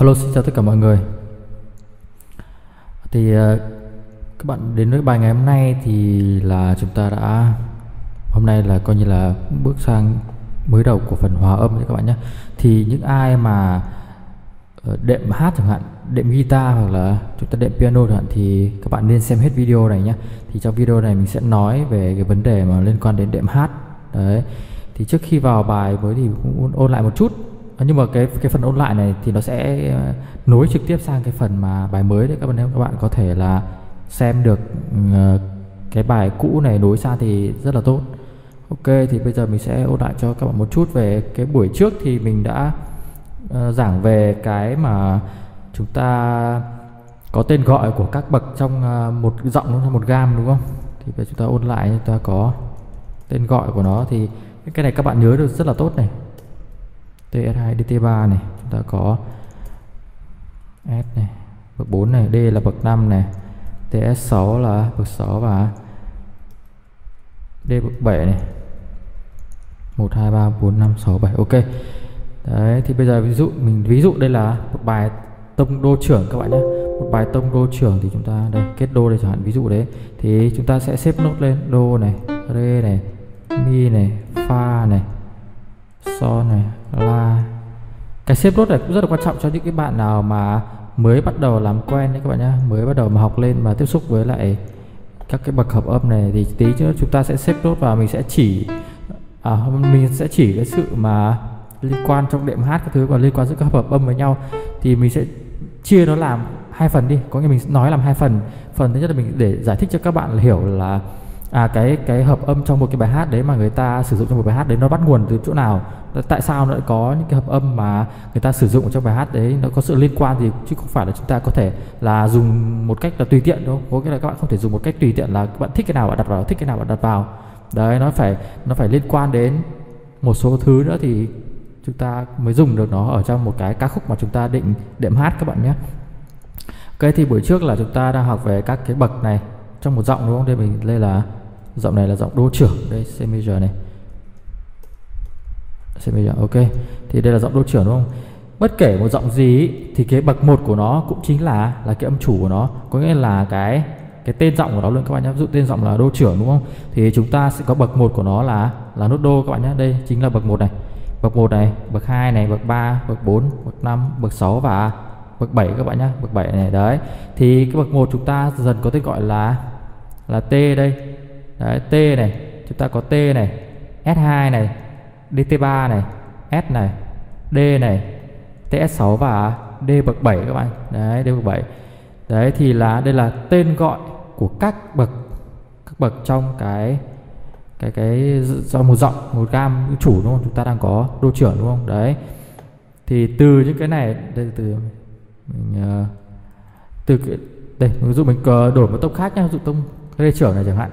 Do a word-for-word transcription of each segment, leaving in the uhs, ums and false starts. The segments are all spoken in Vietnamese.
Alo, xin chào tất cả mọi người. Thì uh, các bạn đến với bài ngày hôm nay thì là chúng ta đã hôm nay là coi như là bước sang mới đầu của phần hòa âm đấy các bạn nhé. Thì những ai mà uh, đệm hát chẳng hạn, đệm guitar hoặc là chúng ta đệm piano chẳng hạn thì các bạn nên xem hết video này nhé. Thì trong video này mình sẽ nói về cái vấn đề mà liên quan đến đệm hát đấy. Thì trước khi vào bài với thì cũng ôn lại một chút. Nhưng mà cái cái phần ôn lại này thì nó sẽ nối trực tiếp sang cái phần mà bài mới đấy các bạn em các bạn có thể là xem được cái bài cũ này nối sang thì rất là tốt. Ok, thì bây giờ mình sẽ ôn lại cho các bạn một chút về cái buổi trước thì mình đã uh, giảng về cái mà chúng ta có tên gọi của các bậc trong uh, một giọng trong một gam đúng không? Thì bây giờ chúng ta ôn lại chúng ta có tên gọi của nó thì cái này các bạn nhớ được rất là tốt này. tê ét hai, đê tê ba này, chúng ta có S này, bậc bốn này, D là bậc năm này, tê ét sáu là bậc sáu và D bậc bảy này. một hai ba bốn năm sáu bảy. Ok. Đấy thì bây giờ ví dụ mình ví dụ đây là một bài tông đô trưởng các bạn nhé. Một bài tông đô trưởng thì chúng ta đây kết đô đây chẳng hạn ví dụ đấy. Thì chúng ta sẽ xếp nốt lên đô này, rê này, mi này, fa này, son này, la. Cái xếp nốt này cũng rất là quan trọng cho những cái bạn nào mà mới bắt đầu làm quen đấy các bạn nhé, mới bắt đầu mà học lên mà tiếp xúc với lại các cái bậc hợp âm này thì tí nữa chúng ta sẽ xếp nốt và mình sẽ chỉ à, mình sẽ chỉ cái sự mà liên quan trong đệm hát các thứ và liên quan giữa các hợp âm với nhau thì mình sẽ chia nó làm hai phần đi, có nghĩa mình nói làm hai phần. Phần thứ nhất là mình để giải thích cho các bạn là hiểu là À cái cái hợp âm trong một cái bài hát đấy mà người ta sử dụng trong một bài hát đấy nó bắt nguồn từ chỗ nào, tại sao nó lại có những cái hợp âm mà người ta sử dụng ở trong bài hát đấy, nó có sự liên quan gì chứ không phải là chúng ta có thể là dùng một cách là tùy tiện đâu. Có nghĩa là các bạn không thể dùng một cách tùy tiện là các bạn thích cái nào bạn đặt vào, thích cái nào bạn đặt vào. Đấy, nó phải nó phải liên quan đến một số thứ nữa thì chúng ta mới dùng được nó ở trong một cái ca khúc mà chúng ta định đệm hát các bạn nhé. Ok, thì buổi trước là chúng ta đang học về các cái bậc này trong một giọng đúng không? Đây mình đây là giọng này là giọng đô trưởng, đây C major này, C major. Ok, thì đây là giọng đô trưởng đúng không? Bất kể một giọng gì ý, thì cái bậc một của nó cũng chính là là cái âm chủ của nó, có nghĩa là cái cái tên giọng của nó luôn các bạn nhé. Ví dụ tên giọng là đô trưởng đúng không? Thì chúng ta sẽ có bậc một của nó là là nốt đô các bạn nhé. Đây chính là bậc một này, bậc một này, bậc hai này, bậc ba, bậc bốn, bậc năm, bậc sáu và bậc bảy các bạn nhé. Bậc bảy này đấy. Thì cái bậc một chúng ta dần có tên gọi là là T đây. Đấy, T này, chúng ta có T này, S hai này, đê tê ba này, S này, D này, tê ét sáu và D bậc bảy các bạn. Đấy, D bậc bảy. Đấy thì là đây là tên gọi của các bậc các bậc trong cái cái cái do một giọng, một gam chủ đúng không? Chúng ta đang có đô trưởng đúng không? Đấy. Thì từ những cái này đây từ mình từ cái, đây, ví dụ mình đổi một tông khác nhé, ví dụ tông đê trưởng này chẳng hạn.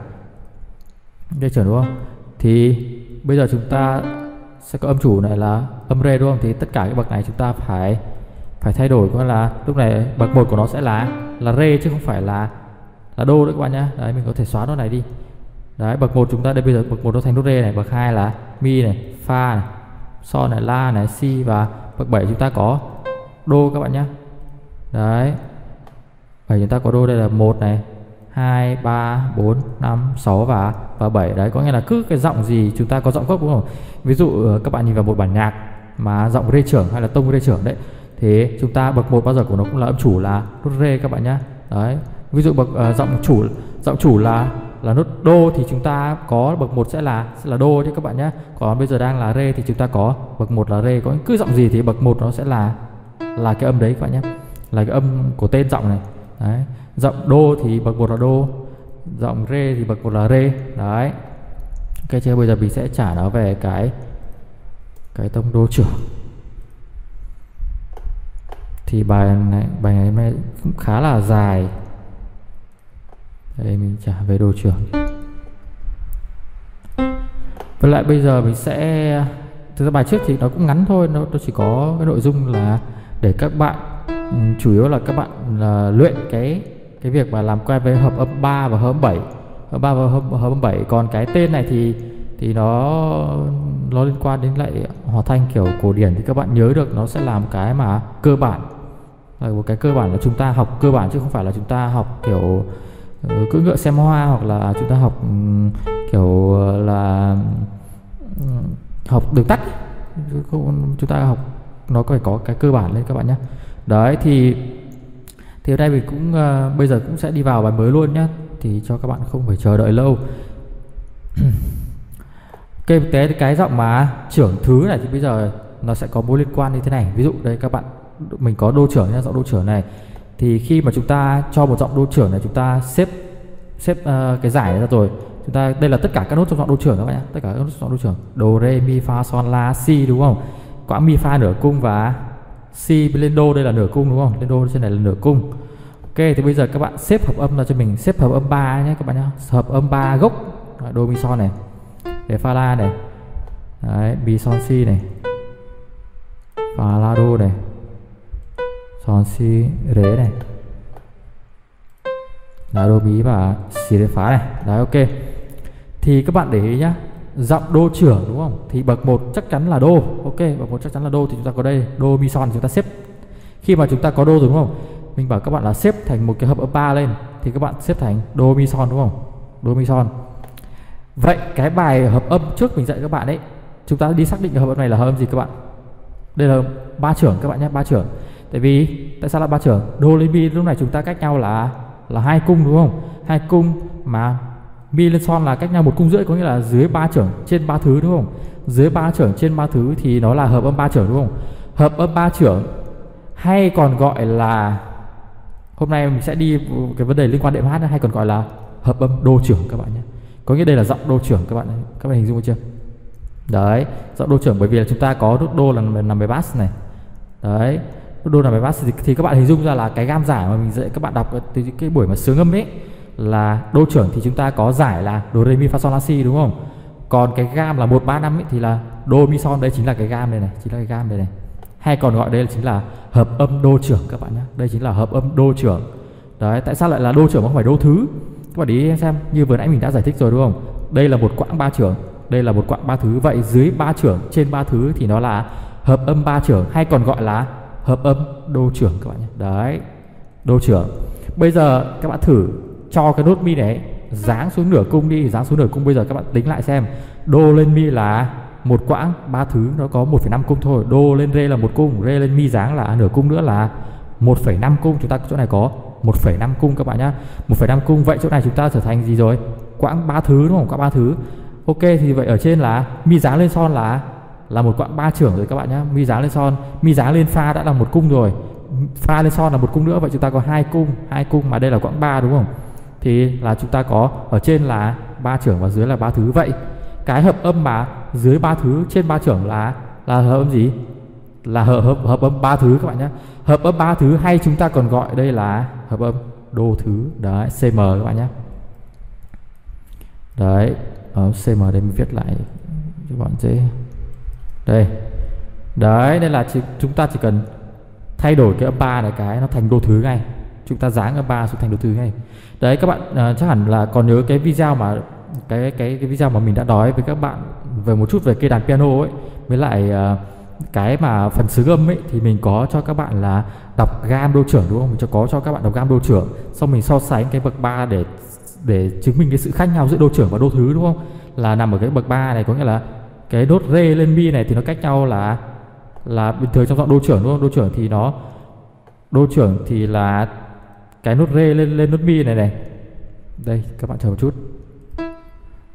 Đây chuẩn đúng không? Thì bây giờ chúng ta sẽ có âm chủ này là âm rê đúng không? Thì tất cả các bậc này chúng ta phải phải thay đổi, có là lúc này bậc một của nó sẽ là là rê chứ không phải là là đô nữa các bạn nhá. Đấy mình có thể xóa nó này đi. Đấy bậc một chúng ta đây bây giờ bậc một nó thành nốt rê này, bậc hai là mi này, fa này, son này, la này, si và bậc bảy chúng ta có đô các bạn nhá. Đấy. Bảy chúng ta có đô đây là một này, hai ba bốn năm sáu và và bảy đấy, có nghĩa là cứ cái giọng gì chúng ta có giọng gốc đúng không? Ví dụ các bạn nhìn vào một bản nhạc mà giọng rê trưởng hay là tông rê trưởng đấy thì chúng ta bậc một bao giờ của nó cũng là âm chủ là nốt rê các bạn nhá. Đấy. Ví dụ bậc uh, giọng chủ giọng chủ là là nốt đô thì chúng ta có bậc một sẽ là sẽ là đô chứ các bạn nhá. Còn bây giờ đang là rê thì chúng ta có bậc một là rê, có cứ giọng gì thì bậc một nó sẽ là là cái âm đấy các bạn nhá. Là cái âm của tên giọng này. Đấy. Giọng đô thì bậc một là đô, giọng rê thì bậc một là rê. Đấy. Ok chưa? Bây giờ mình sẽ trả nó về cái cái tông đô trưởng. Thì bài này bài ngày hôm nay cũng khá là dài. Đây mình trả về đô trưởng. Với lại bây giờ mình sẽ thực ra bài trước thì nó cũng ngắn thôi, nó chỉ có cái nội dung là để các bạn chủ yếu là các bạn là luyện cái cái việc mà làm quen với hợp âm ba và hợp âm bảy, hợp ba và hợp, hợp âm bảy. Còn cái tên này thì thì nó nó liên quan đến lại hòa thanh kiểu cổ điển thì các bạn nhớ được nó sẽ làm cái mà cơ bản Là một cái cơ bản là chúng ta học cơ bản chứ không phải là chúng ta học kiểu cưỡi ngựa xem hoa, hoặc là chúng ta học kiểu là học đường tắt. Chúng ta học nó phải có cái cơ bản lên các bạn nhé. Đấy thì thì hôm nay mình cũng uh, bây giờ cũng sẽ đi vào bài mới luôn nhé, thì cho các bạn không phải chờ đợi lâu. Cái tế cái giọng mà trưởng thứ này thì bây giờ nó sẽ có mối liên quan như thế này. Ví dụ đây các bạn, mình có đô trưởng nhá, giọng đô trưởng này. Thì khi mà chúng ta cho một giọng đô trưởng này, chúng ta xếp xếp uh, cái giải ra rồi. Chúng ta đây là tất cả các nốt trong giọng đô trưởng các bạn nhé, tất cả các nốt trong giọng đô trưởng. Đô, rê, mi, fa, son, la, si đúng không? Có mi, fa nửa cung và si lên đô, đây là nửa cung đúng không? Lên đô trên này là nửa cung. Ok thì bây giờ các bạn xếp hợp âm ra cho mình, xếp hợp âm ba nhé các bạn nhá. Hợp âm ba gốc. Đấy, đô mi son này. Để fa la này. Đấy, mi son si này. Fa la đô này. Son si ré này. La đô mi và si ré phá này. Đấy ok. Thì các bạn để ý nhá. Giọng đô trưởng đúng không? Thì bậc một chắc chắn là đô. Ok, bậc một chắc chắn là đô, thì chúng ta có đây đô mi son, chúng ta xếp. Khi mà chúng ta có đô rồi đúng không? Mình bảo các bạn là xếp thành một cái hợp âm ba lên thì các bạn xếp thành đô mi son đúng không? Đô mi son. Vậy cái bài hợp âm trước mình dạy các bạn ấy, chúng ta đi xác định hợp âm này là hợp âm gì các bạn? Đây là ba trưởng các bạn nhé, ba trưởng. Tại vì tại sao là ba trưởng? Đô lên mi lúc này chúng ta cách nhau là là hai cung đúng không? Hai cung mà mi lên son là cách nhau một cung rưỡi, có nghĩa là dưới ba trưởng trên ba thứ đúng không? Dưới ba trưởng trên ba thứ thì nó là hợp âm ba trưởng đúng không? Hợp âm ba trưởng hay còn gọi là, hôm nay mình sẽ đi cái vấn đề liên quan đệm hát, hay còn gọi là hợp âm đô trưởng các bạn nhé. Có nghĩa đây là giọng đô trưởng các bạn, các bạn hình dung chưa? Đấy, giọng đô trưởng bởi vì là chúng ta có nốt đô là nằm về bass này. Đấy, nốt đô nằm về bass thì, thì các bạn hình dung ra là cái gam giải mà mình dạy các bạn đọc từ cái buổi mà sướng âm ấy là đô trưởng thì chúng ta có giải là đô re mi fa son la si đúng không? Còn cái gam là một ba năm ấy thì là đô mi son, đây chính là cái gam đây này, chính là cái gam đây này. Hay còn gọi đây là chính là hợp âm đô trưởng các bạn nhé. Đây chính là hợp âm đô trưởng. Đấy, tại sao lại là đô trưởng mà không phải đô thứ? Các bạn để ý xem, như vừa nãy mình đã giải thích rồi đúng không? Đây là một quãng ba trưởng, đây là một quãng ba thứ. Vậy dưới ba trưởng trên ba thứ thì nó là hợp âm ba trưởng, hay còn gọi là hợp âm đô trưởng các bạn nhé. Đấy, đô trưởng. Bây giờ các bạn thử cho cái nốt mi này giáng xuống nửa cung đi, giáng xuống nửa cung. Bây giờ các bạn tính lại xem, đô lên mi là một quãng ba thứ, nó có một phẩy năm cung thôi. Đô lên rê là một cung, rê lên mi dáng là nửa cung nữa là một phẩy năm cung. Chúng ta chỗ này có một phẩy năm cung các bạn nhá, một phẩy năm cung. Vậy chỗ này chúng ta trở thành gì rồi? Quãng ba thứ đúng không? Quãng ba thứ. Ok thì vậy ở trên là mi dáng lên son là là một quãng ba trưởng rồi các bạn nhá. Mi dáng lên son, mi dáng lên pha đã là một cung rồi, pha lên son là một cung nữa, vậy chúng ta có hai cung, hai cung mà đây là quãng ba đúng không? Thì là chúng ta có ở trên là ba trưởng và dưới là ba thứ. Vậy cái hợp âm mà dưới ba thứ trên ba trưởng là là hợp âm gì? Là hợp hợp, hợp âm ba thứ các bạn nhé. Hợp âm ba thứ hay chúng ta còn gọi đây là hợp âm đô thứ. Đấy, xê em các bạn nhé. Đấy, ở xê em đây mình viết lại cho bạn dễ. Đây. Đấy, đây là chúng ta chỉ cần thay đổi cái âm ba này cái nó thành đô thứ ngay. Chúng ta giáng âm ba xuống thành đô thứ ngay. Đấy các bạn uh, chắc hẳn là còn nhớ cái video mà cái cái cái video mà mình đã nói với các bạn về một chút về cây đàn piano ấy, với lại uh, cái mà phần xứ âm ấy, thì mình có cho các bạn là đọc gam đô trưởng đúng không? Mình cho có cho các bạn đọc gam đô trưởng, xong mình so sánh cái bậc ba để để chứng minh cái sự khác nhau giữa đô trưởng và đô thứ đúng không? Là nằm ở cái bậc ba này, có nghĩa là cái đốt rê lên mi này thì nó cách nhau là là bình thường trong giọng đô trưởng đúng không? Đô trưởng thì nó đô trưởng thì là cái nốt rê lên lên nốt mi này này. Đây các bạn chờ một chút.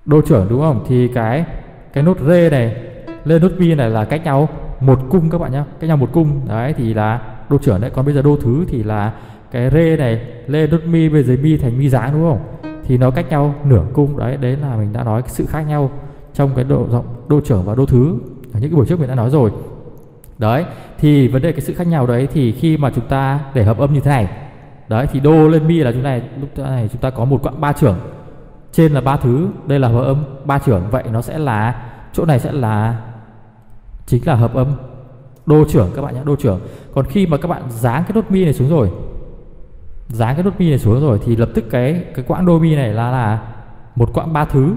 Đô trưởng đúng không? Thì cái cái nốt rê này lên nốt mi này là cách nhau một cung các bạn nhé, cách nhau một cung. Đấy thì là đô trưởng đấy. Còn bây giờ đô thứ thì là cái rê này lên nốt mi bên dưới mi thành mi dáng đúng không? Thì nó cách nhau nửa cung. Đấy, đấy là mình đã nói cái sự khác nhau trong cái độ giọng đô trưởng và đô thứ ở những cái buổi trước mình đã nói rồi. Đấy thì vấn đề cái sự khác nhau đấy, thì khi mà chúng ta để hợp âm như thế này, đấy thì đô lên mi là chỗ này, lúc này chúng ta có một quãng ba trưởng trên là ba thứ, đây là hợp âm ba trưởng. Vậy nó sẽ là chỗ này sẽ là chính là hợp âm đô trưởng các bạn nhé, đô trưởng. Còn khi mà các bạn giáng cái nốt mi này xuống rồi, giáng cái nốt mi này xuống rồi thì lập tức cái cái quãng đô mi này là là một quãng ba thứ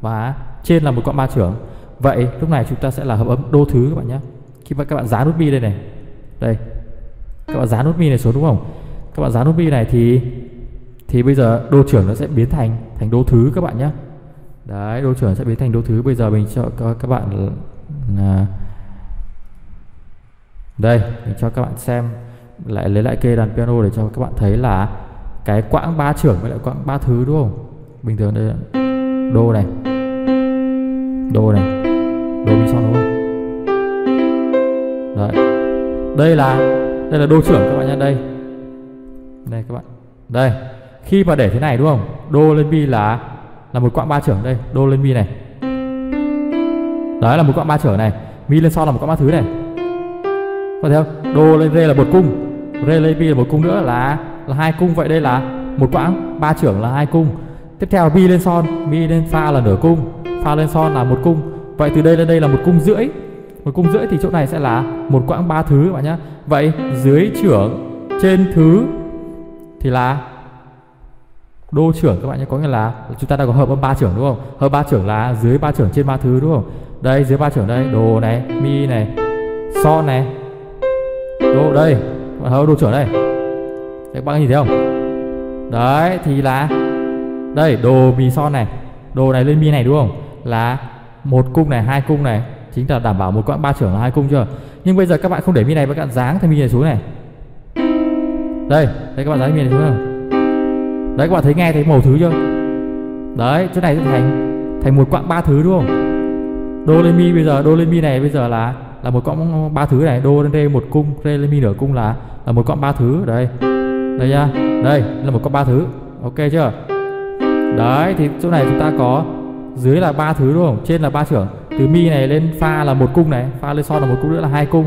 và trên là một quãng ba trưởng. Vậy lúc này chúng ta sẽ là hợp âm đô thứ các bạn nhé. Khi mà các bạn giáng nốt mi đây này, đây các các bạn dán nút mi này xuống đúng không? Các bạn dán nút mi này thì thì bây giờ đô trưởng nó sẽ biến thành thành đô thứ các bạn nhé. Đấy, đô trưởng sẽ biến thành đô thứ. Bây giờ mình cho các bạn à, đây mình cho các bạn xem lại, lấy lại cây đàn piano để cho các bạn thấy là cái quãng ba trưởng với lại quãng ba thứ đúng không? Bình thường đây là đô này, đô này, đô mi son đúng không? Đấy, đây là đây là đô trưởng các bạn nhé. Đây, đây các bạn, đây khi mà để thế này đúng không? Đô lên mi là là một quãng ba trưởng. Đây, đô lên mi này, đấy là một quãng ba trưởng này, mi lên son là một quãng ba thứ này. Có thấy không? Đô lên rê là một cung, rê lên mi là một cung nữa là là hai cung. Vậy đây là một quãng ba trưởng là hai cung. Tiếp theo mi lên son, mi lên fa là nửa cung, fa lên son là một cung. Vậy từ đây lên đây là một cung rưỡi. Một cung rưỡi thì chỗ này sẽ là một quãng ba thứ các bạn nhé. Vậy dưới trưởng trên thứ thì là đô trưởng các bạn nhé. Có nghĩa là chúng ta đã có hợp âm ba trưởng đúng không? Hợp ba trưởng là dưới ba trưởng trên ba thứ đúng không? Đây, dưới ba trưởng đây, đồ này, mi này, son này, đô đây. Các bạn thấy đô trưởng đây. Đấy, các bạn nhìn thấy không? Đấy thì là đây, đồ mi son này, đồ này lên mi này đúng không? Là một cung này, hai cung này, chính là đảm bảo một quãng ba trưởng là hai cung chưa. Nhưng bây giờ các bạn không để mi này, các bạn dáng thành mi này xuống này. Đây, đây các bạn dáng mi này xuống này. Đấy, các bạn thấy nghe thấy màu thứ chưa? Đấy, chỗ này sẽ thành thành một quãng ba thứ đúng không? Đô lên mi bây giờ, đô lên mi này bây giờ là là một quãng ba thứ này, đô lên rê một cung, rê lên mi nửa cung là là một quãng ba thứ. Đây, đây nhá, đây là một quãng ba thứ. Ok chưa? Đấy, thì chỗ này chúng ta có dưới là ba thứ đúng không? Trên là ba trưởng. Từ mi này lên fa là một cung này, fa lên son là một cung nữa là hai cung.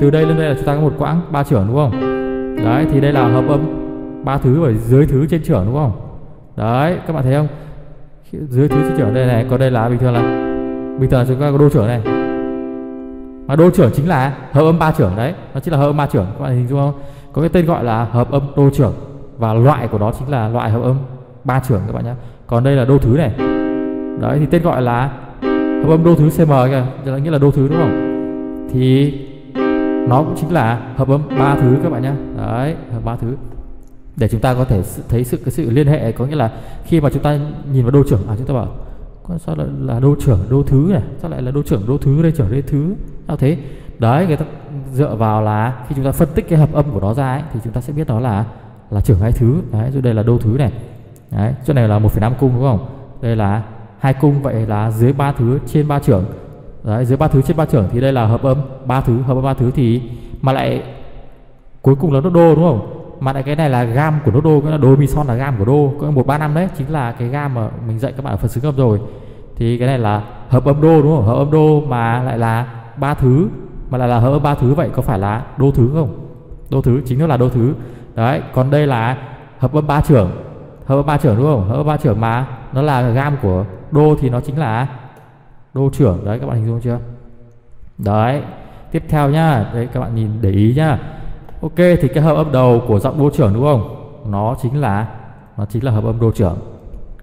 Từ đây lên đây là chúng ta có một quãng ba trưởng đúng không? Đấy, thì đây là hợp âm ba thứ ở dưới thứ trên trưởng đúng không? Đấy, các bạn thấy không? Dưới thứ trên trưởng đây này, còn đây là bình thường là bình thường là chúng ta có đô trưởng này. Mà đô trưởng chính là hợp âm ba trưởng đấy, nó chính là hợp âm ba trưởng. Các bạn hình dung không? Có cái tên gọi là hợp âm đô trưởng và loại của nó chính là loại hợp âm ba trưởng các bạn nhé. Còn đây là đô thứ này. Đấy, thì tên gọi là hợp âm đô thứ xê em kìa, nghĩa là đô thứ đúng không? Thì nó cũng chính là hợp âm ba thứ các bạn nhé. Đấy, hợp ba thứ. Để chúng ta có thể thấy sự cái sự liên hệ, có nghĩa là khi mà chúng ta nhìn vào đô trưởng, à chúng ta bảo sao lại là đô trưởng đô thứ này, sao lại là đô trưởng đô thứ, đây trưởng đây thứ, sao thế? Đấy, người ta dựa vào là khi chúng ta phân tích cái hợp âm của nó ra ấy, thì chúng ta sẽ biết nó là là trưởng hai thứ. Đấy, rồi đây là đô thứ này. Đấy, chỗ này là một phẩy năm cung đúng không? Đây là hai cung, vậy là dưới ba thứ trên ba trưởng. Đấy, dưới ba thứ trên ba trưởng thì đây là hợp âm ba thứ, hợp âm ba thứ thì mà lại cuối cùng là nốt đô đúng không? Mà lại cái này là gam của nốt đô, nghĩa là đô mi son là gam của đô, có một ba năm đấy, chính là cái gam mà mình dạy các bạn ở phần xứng âm rồi. Thì cái này là hợp âm đô đúng không? Hợp âm đô mà lại là ba thứ, mà lại là hợp âm ba thứ, vậy có phải là đô thứ không? Đô thứ chính nó là đô thứ. Đấy, còn đây là hợp âm ba trưởng. Hợp âm ba trưởng đúng không? Hợp âm ba trưởng mà nó là gam của đô thì nó chính là đô trưởng. Đấy, các bạn hình dung chưa? Đấy, tiếp theo nhá, đấy các bạn nhìn để ý nhá. Ok, thì cái hợp âm đầu của giọng đô trưởng đúng không? Nó chính là nó chính là hợp âm đô trưởng.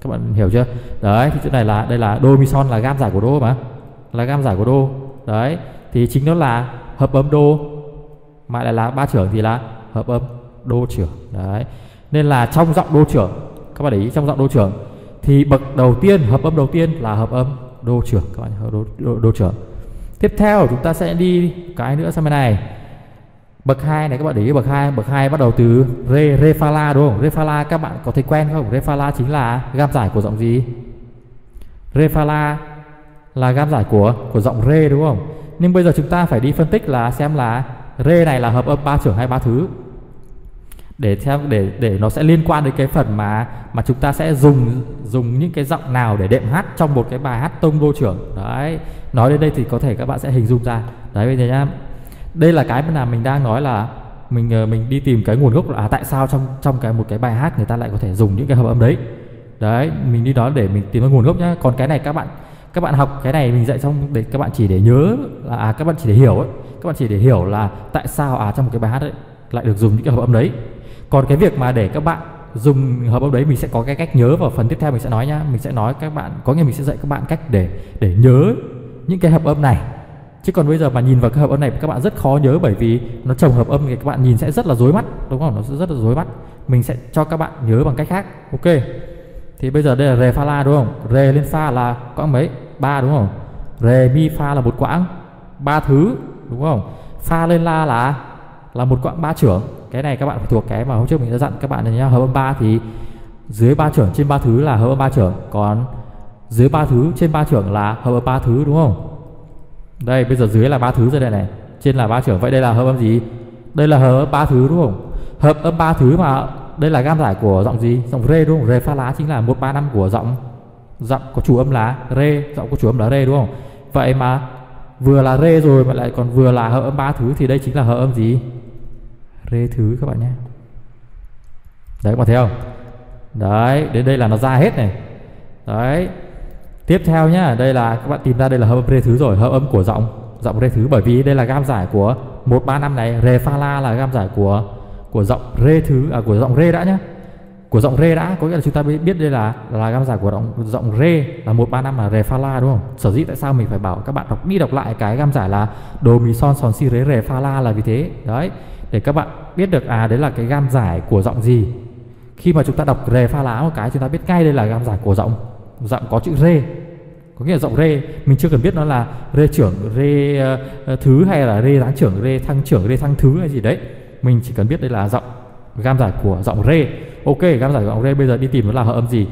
Các bạn hiểu chưa? Đấy, thì chỗ này là đây là đô mi son là gam giải của đô mà. Là gam giải của đô. Đấy, thì chính nó là hợp âm đô mà lại là ba trưởng thì là hợp âm đô trưởng. Đấy. Nên là trong giọng đô trưởng, các bạn để ý trong giọng đô trưởng thì bậc đầu tiên, hợp âm đầu tiên là hợp âm đô trưởng các bạn, đô, đô, đô trưởng. Tiếp theo chúng ta sẽ đi cái nữa sang bên này. Bậc hai này các bạn để ý, bậc hai, bậc hai bắt đầu từ rê, rê fa la đúng không? Rê fa la các bạn có thấy quen không? Rê fa la chính là gam giải của giọng gì? Rê fa la là gam giải của của giọng rê đúng không? Nhưng bây giờ chúng ta phải đi phân tích là xem là rê này là hợp âm ba trưởng hay ba thứ. Để xem để để nó sẽ liên quan đến cái phần mà mà chúng ta sẽ dùng dùng những cái giọng nào để đệm hát trong một cái bài hát tông đô trưởng. Đấy, nói đến đây thì có thể các bạn sẽ hình dung ra. Đấy, bây giờ nhá. Đây là cái mà mình đang nói là mình mình đi tìm cái nguồn gốc là à, tại sao trong trong cái một cái bài hát người ta lại có thể dùng những cái hợp âm đấy. Đấy, mình đi đó để mình tìm cái nguồn gốc nhá. Còn cái này các bạn các bạn học cái này mình dạy xong để các bạn chỉ để nhớ là à, các bạn chỉ để hiểu ấy, các bạn chỉ để hiểu là tại sao à trong một cái bài hát đấy lại được dùng những cái hợp âm đấy. Còn cái việc mà để các bạn dùng hợp âm đấy mình sẽ có cái cách nhớ vào phần tiếp theo mình sẽ nói nhá. Mình sẽ nói các bạn, có nghĩa mình sẽ dạy các bạn cách để để nhớ những cái hợp âm này. Chứ còn bây giờ mà nhìn vào cái hợp âm này các bạn rất khó nhớ, bởi vì nó chồng hợp âm thì các bạn nhìn sẽ rất là rối mắt, đúng không? Nó sẽ rất là rối mắt. Mình sẽ cho các bạn nhớ bằng cách khác. Ok. Thì bây giờ đây là rè fa la đúng không? Rè lên fa là quãng mấy? ba đúng không? Rè mi fa là một quãng, ba thứ đúng không? Fa lên la là là một quãng ba trưởng. Cái này các bạn phải thuộc cái mà hôm trước mình đã dặn các bạn rồi nhá. Hợp âm ba thì dưới ba trưởng trên ba thứ là hợp âm ba trưởng, còn dưới ba thứ trên ba trưởng là hợp âm ba thứ đúng không? Đây bây giờ dưới là ba thứ rồi đây này, trên là ba trưởng, vậy đây là hợp âm gì? Đây là hợp âm ba thứ đúng không? Hợp âm ba thứ mà đây là gam giải của giọng gì? Giọng rê đúng không? Rê pha lá chính là một ba năm của giọng giọng có chủ âm lá rê, giọng có chủ âm lá rê đúng không? Vậy mà vừa là rê rồi mà lại còn vừa là hợp âm ba thứ thì đây chính là hợp âm gì? Rê thứ các bạn nhé. Đấy các bạn thấy không? Đấy, đến đây là nó ra hết này. Đấy. Tiếp theo nhá, đây là các bạn tìm ra đây là hợp âm rê thứ rồi, hợp âm của giọng giọng rê thứ, bởi vì đây là gam giải của một ba năm này, rê pha la là gam giải của của giọng rê thứ à của giọng rê đã nhá. Của giọng rê đã, có nghĩa là chúng ta biết đây là là gam giải của giọng giọng rê là một ba năm là rê pha la đúng không? Sở dĩ tại sao mình phải bảo các bạn đọc đi đọc lại cái gam giải là đồ mì son sòn si rê rê pha la là vì thế. Đấy, để các bạn biết được à đấy là cái gam giải của giọng gì. Khi mà chúng ta đọc rê pha lá một cái chúng ta biết ngay đây là gam giải của giọng giọng có chữ rê. Có nghĩa là giọng rê, mình chưa cần biết nó là rê trưởng, rê uh, thứ hay là rê giáng trưởng, rê thăng trưởng, rê thăng thứ hay gì đấy. Mình chỉ cần biết đây là giọng gam giải của giọng rê. Ok, gam giải của giọng rê bây giờ đi tìm nó là hợp âm gì.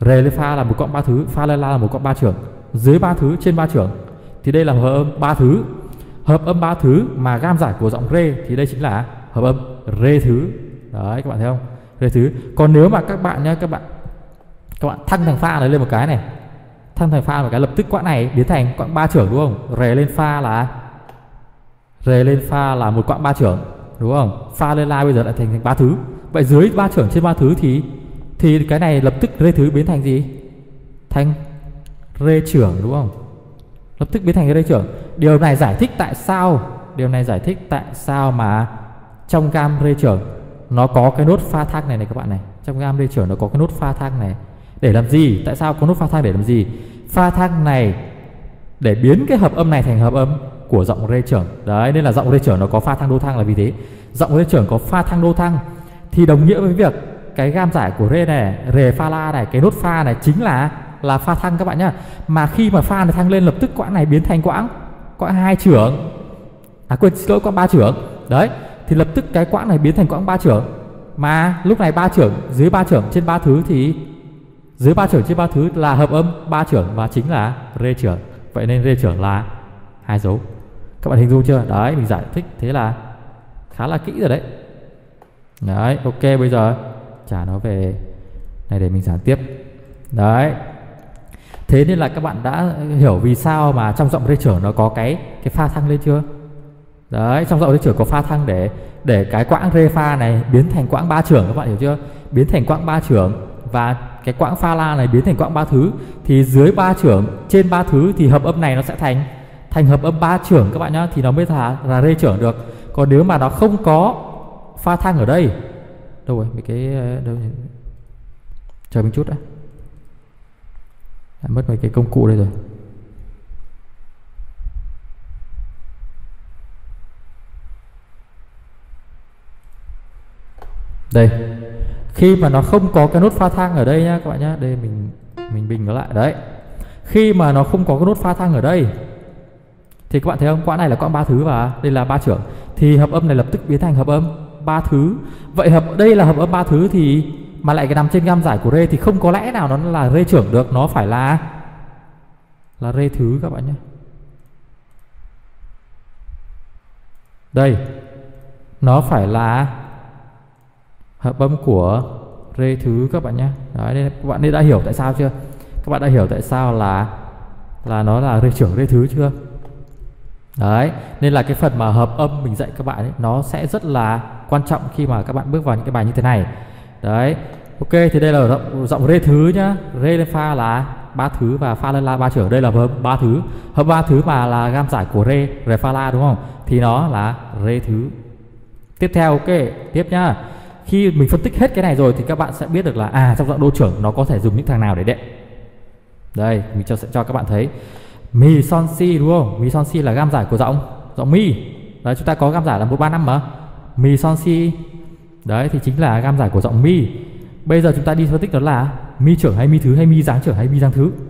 Rê lên pha là một cộng ba thứ, pha lên la là một cộng ba trưởng, dưới ba thứ trên ba trưởng thì đây là hợp âm ba thứ. Hợp âm ba thứ mà gam giải của giọng rê thì đây chính là hợp âm rê thứ. Đấy các bạn thấy không? Rê thứ. Còn nếu mà các bạn nhá, các bạn các bạn thăng thằng pha này lên một cái này, thăng thằng pha một cái lập tức quãng này biến thành quãng ba trưởng đúng không? Rè lên pha là rè lên pha là một quãng ba trưởng đúng không? Pha lên la bây giờ lại thành thành ba thứ. Vậy dưới ba trưởng trên ba thứ thì thì cái này lập tức rê thứ biến thành gì? Thành rê trưởng đúng không? Lập tức biến thành rê trưởng. Điều này giải thích tại sao điều này giải thích tại sao mà trong gam rê trưởng nó có cái nốt pha thăng này này các bạn này. Trong gam rê trưởng nó có cái nốt pha thăng này. Để làm gì? Tại sao có nốt pha thăng để làm gì? Pha thăng này để biến cái hợp âm này thành hợp âm của giọng rê trưởng. Đấy, nên là giọng rê trưởng nó có pha thăng đô thăng là vì thế. Giọng rê trưởng có pha thăng đô thăng thì đồng nghĩa với việc cái gam giải của rê này, rê pha la này, cái nốt pha này chính là là pha thăng các bạn nhá. Mà khi mà pha nó thăng lên lập tức quãng này biến thành quãng quãng hai trưởng. À quên, xin lỗi, quãng ba trưởng. Đấy, thì lập tức cái quãng này biến thành quãng ba trưởng. Mà lúc này ba trưởng, dưới ba trưởng trên ba thứ thì dưới ba trưởng trên ba thứ là hợp âm ba trưởng và chính là rê trưởng. Vậy nên rê trưởng là hai dấu. Các bạn hình dung chưa? Đấy, mình giải thích thế là khá là kỹ rồi đấy. Đấy, ok, bây giờ trả nó về này để mình giảng tiếp. Đấy. Thế nên là các bạn đã hiểu vì sao mà trong giọng rê trưởng nó có cái cái pha thăng lên chưa? Đấy, trong giọng rê trưởng có pha thăng để để cái quãng rê pha này biến thành quãng ba trưởng, các bạn hiểu chưa? Biến thành quãng ba trưởng và cái quãng pha la này biến thành quãng ba thứ thì dưới ba trưởng trên ba thứ thì hợp âm này nó sẽ thành thành hợp âm ba trưởng các bạn nhá, thì nó mới là là rê trưởng được. Còn nếu mà nó không có pha thăng ở đây. Đâu rồi? Mấy cái đâu nhỉ? Chờ mình chút đã. Đã mất mấy cái công cụ đây rồi. Đây. Khi mà nó không có cái nốt pha thăng ở đây nhá các bạn nhá, đây mình mình bình nó lại đấy. Khi mà nó không có cái nốt pha thăng ở đây thì các bạn thấy không? Quãng này là quãng ba thứ và đây là ba trưởng thì hợp âm này lập tức biến thành hợp âm ba thứ. Vậy hợp đây là hợp âm ba thứ thì mà lại cái nằm trên gam giải của rê thì không có lẽ nào nó là rê trưởng được, nó phải là là rê thứ các bạn nhé. Đây, nó phải là hợp âm của rê thứ các bạn nhé. Đấy, nên các bạn đã hiểu tại sao chưa? Các bạn đã hiểu tại sao là là nó là rê trưởng rê thứ chưa? Đấy, nên là cái phần mà hợp âm mình dạy các bạn ấy, nó sẽ rất là quan trọng khi mà các bạn bước vào những cái bài như thế này. Đấy, ok, thì đây là giọng, giọng rê thứ nhá. Rê lên pha là ba thứ và pha lên la ba trưởng, đây là hợp ba thứ. Hợp ba thứ mà là gam giải của rê, rê pha la đúng không? Thì nó là rê thứ. Tiếp theo, ok, tiếp nhá. Khi mình phân tích hết cái này rồi thì các bạn sẽ biết được là à, trong giọng đô trưởng nó có thể dùng những thằng nào để đệm. Đây, mình cho, sẽ cho các bạn thấy. Mi son si đúng không? Mi son si là gam giải của giọng giọng mi. Đấy, chúng ta có gam giải là một ba năm mà. Mi son si đấy thì chính là gam giải của giọng mi. Bây giờ chúng ta đi phân tích đó là mi trưởng hay mi thứ hay mi giáng trưởng hay mi giáng thứ.